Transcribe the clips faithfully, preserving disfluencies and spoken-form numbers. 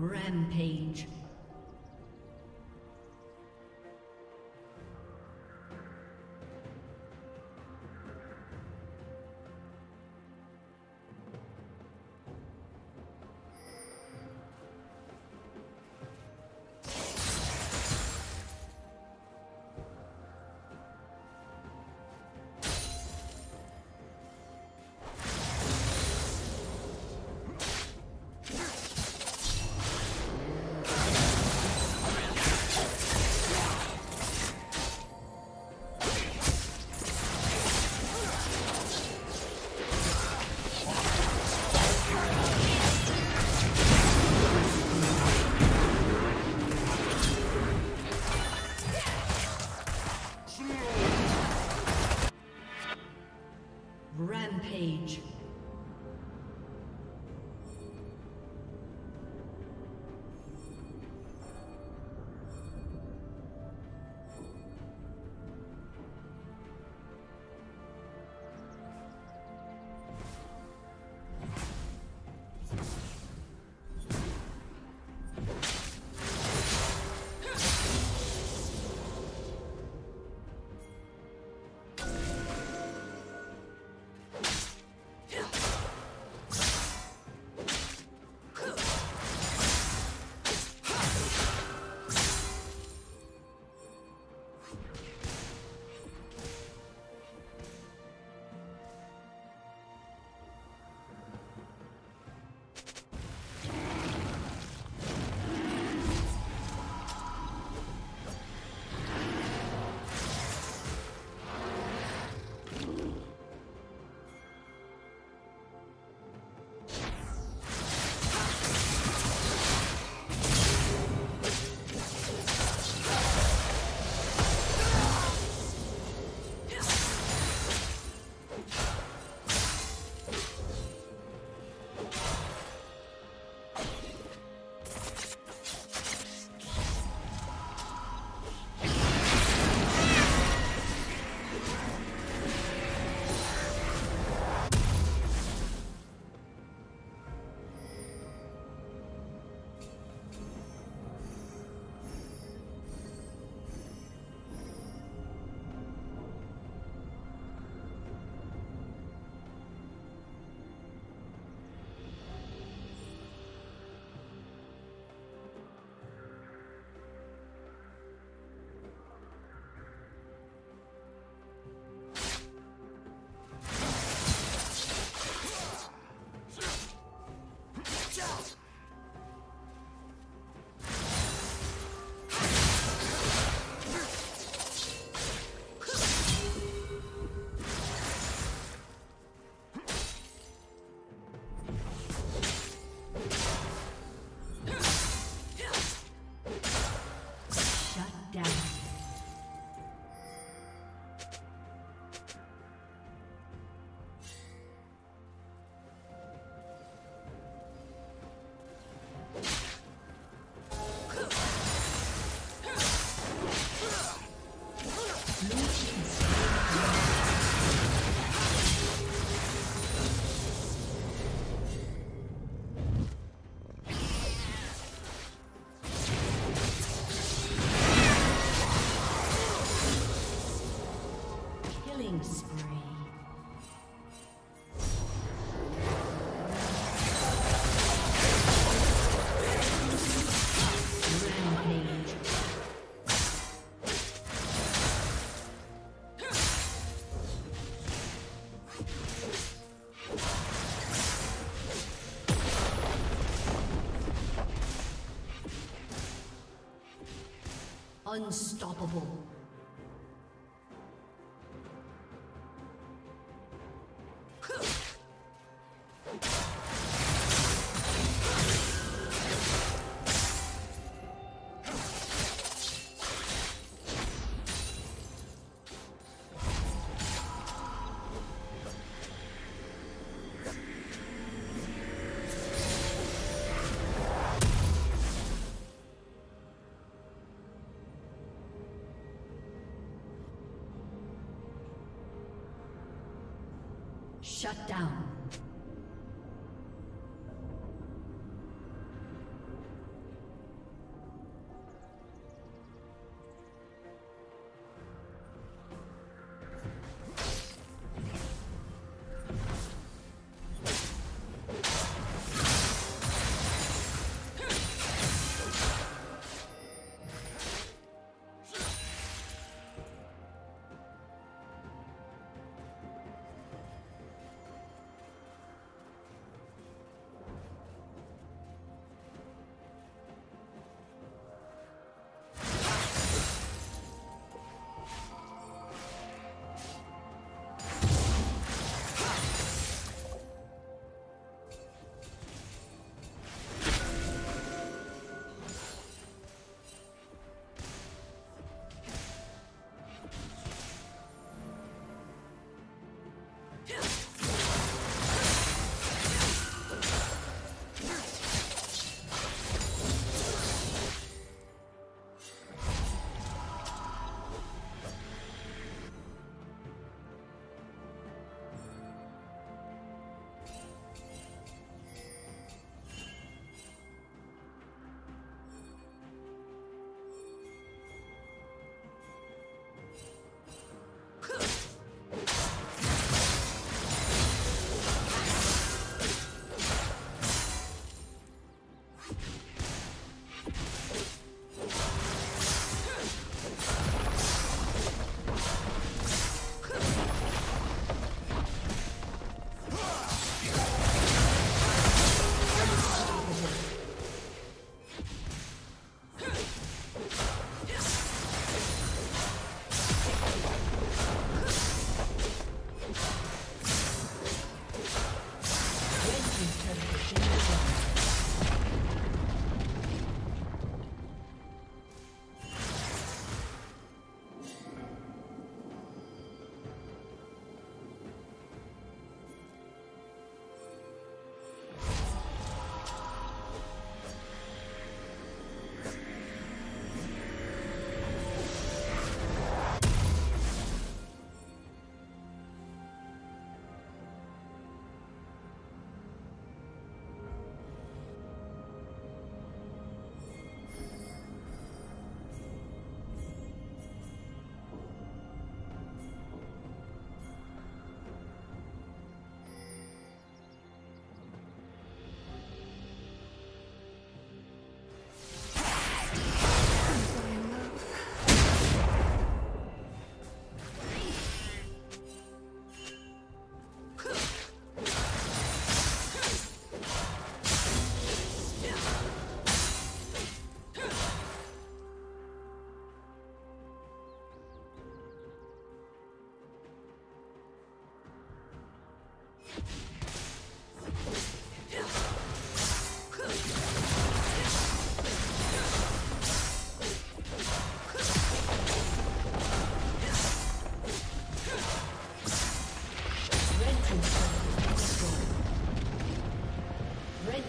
rampage. Rampage. Unstoppable. Shut down.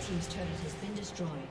Team's turret has been destroyed. Red team's turret has been destroyed.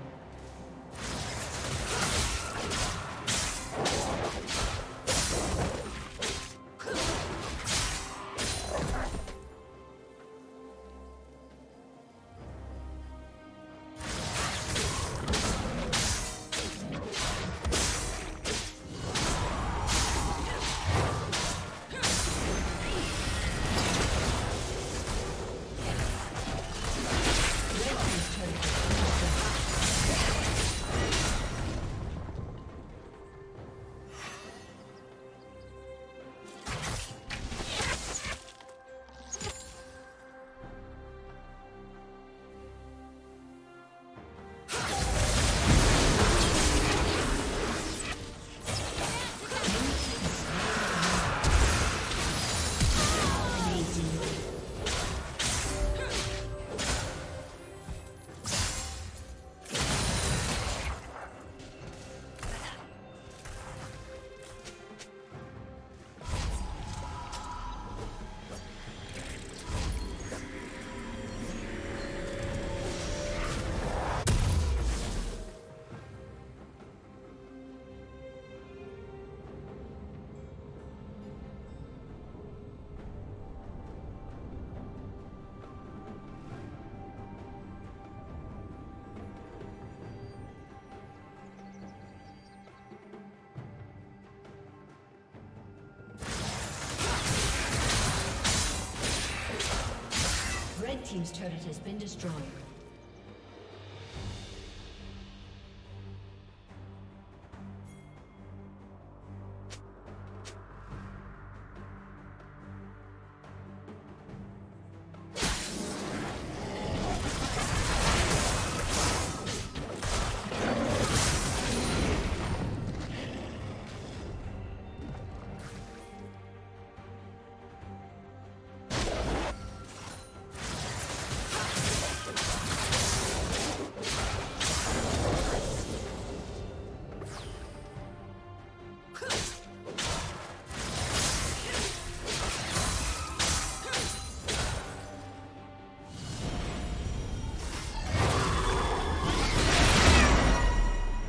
team's turret has been destroyed.